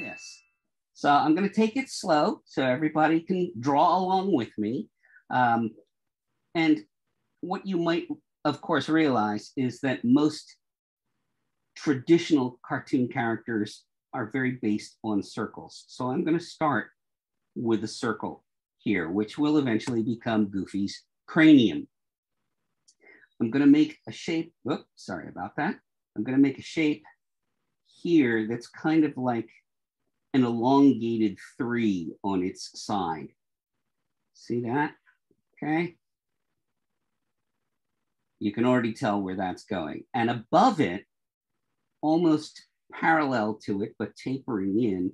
this. So I'm going to take it slow so everybody can draw along with me. And what you might, of course, realize is that most traditional cartoon characters are very based on circles. So I'm going to start with a circle here, which will eventually become Goofy's cranium. I'm going to make a shape. Oops, sorry about that. I'm going to make a shape here that's kind of like an elongated 3 on its side. See that? Okay. You can already tell where that's going. And above it, almost parallel to it, but tapering in,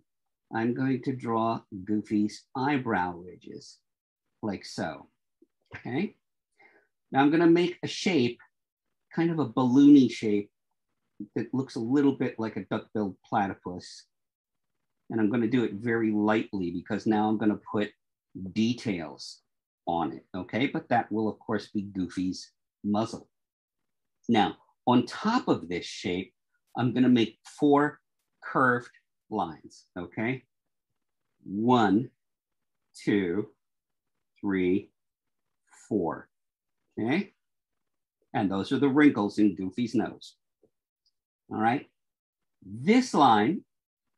I'm going to draw Goofy's eyebrow ridges, like so, okay? Now I'm gonna make a shape, kind of a balloony shape that looks a little bit like a duck-billed platypus. And I'm gonna do it very lightly because now I'm gonna put details on it, okay? But that will, of course, be Goofy's muzzle. Now, on top of this shape, I'm gonna make 4 curved lines, okay? 1, 2, 3, 4, okay? And those are the wrinkles in Goofy's nose, all right? This line,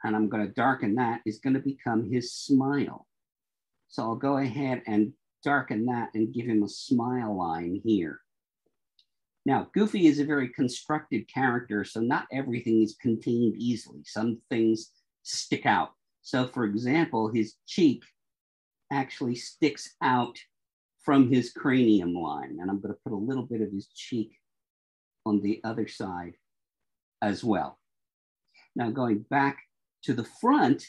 and I'm gonna darken that, is gonna become his smile. So I'll go ahead and darken that and give him a smile line here. Now, Goofy is a very constructed character, so not everything is contained easily. Some things stick out. So for example, his cheek actually sticks out from his cranium line. And I'm gonna put a little bit of his cheek on the other side as well. Now going back to the front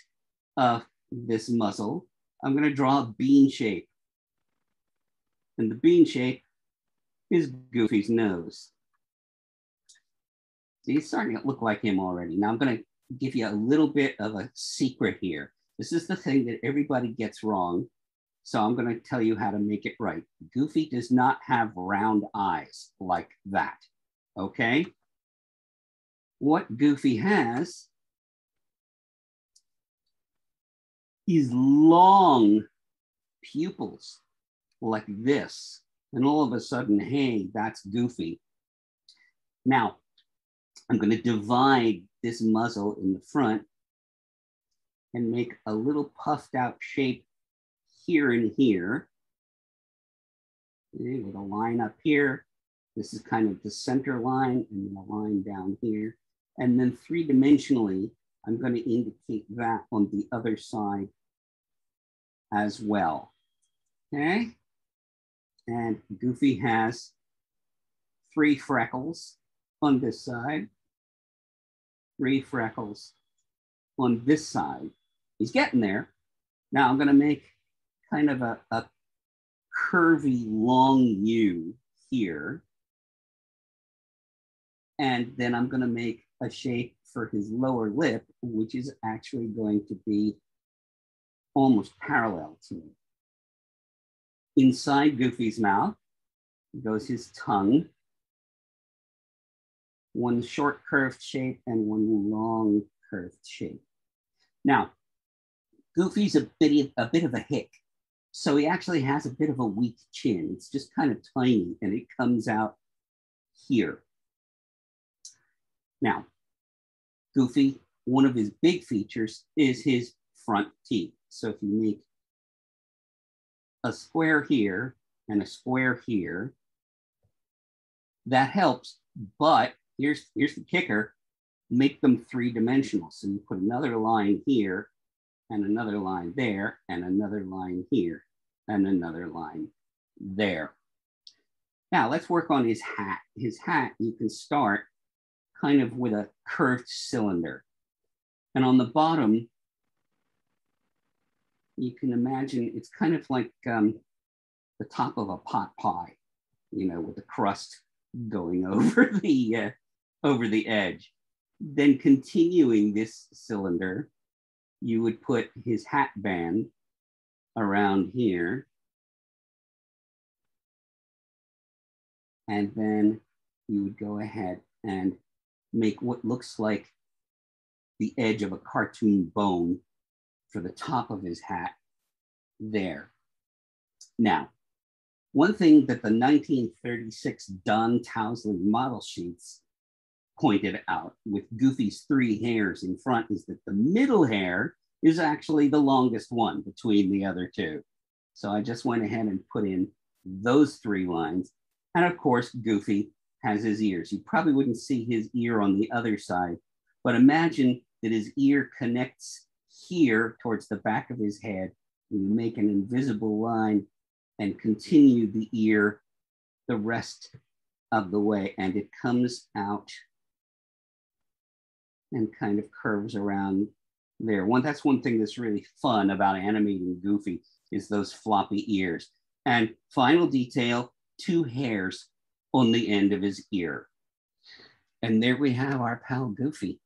of this muzzle, I'm gonna draw a bean shape. And the bean shape is Goofy's nose. See, it's starting to look like him already. Now I'm gonna give you a little bit of a secret here. This is the thing that everybody gets wrong. So I'm gonna tell you how to make it right. Goofy does not have round eyes like that, okay? What Goofy has is long pupils like this. And all of a sudden, hey, that's Goofy. Now, I'm going to divide this muzzle in the front and make a little puffed out shape here and here. Okay, with a line up here. This is kind of the center line, and then a line down here. And then three-dimensionally, I'm going to indicate that on the other side as well. Okay? And Goofy has 3 freckles on this side, 3 freckles on this side. He's getting there. Now I'm gonna make kind of a curvy long U here. And then I'm gonna make a shape for his lower lip, which is actually going to be almost parallel to it. Inside Goofy's mouth goes his tongue, 1 short curved shape and 1 long curved shape. Now, Goofy's a bit of a hick, so he actually has a bit of a weak chin. It's just kind of tiny, and it comes out here. Now, Goofy, one of his big features is his front teeth. So if you make a square here and a square here, that helps, but here's the kicker, make them three-dimensional. So you put another line here and another line there and another line here and another line there. Now let's work on his hat. His hat, you can start kind of with a curved cylinder. And on the bottom, you can imagine it's kind of like the top of a pot pie, you know, with the crust going over the edge. Then continuing this cylinder, you would put his hat band around here. And then you would go ahead and make what looks like the edge of a cartoon bone for the top of his hat there. Now, one thing that the 1936 Don Towsley model sheets pointed out with Goofy's three hairs in front is that the middle hair is actually the longest one between the other two. So I just went ahead and put in those three lines. And of course, Goofy has his ears. You probably wouldn't see his ear on the other side, but imagine that his ear connects here towards the back of his head. You make an invisible line and continue the ear the rest of the way. And it comes out and kind of curves around there. That's one thing that's really fun about animating Goofy is those floppy ears. And final detail, two hairs on the end of his ear. And there we have our pal Goofy.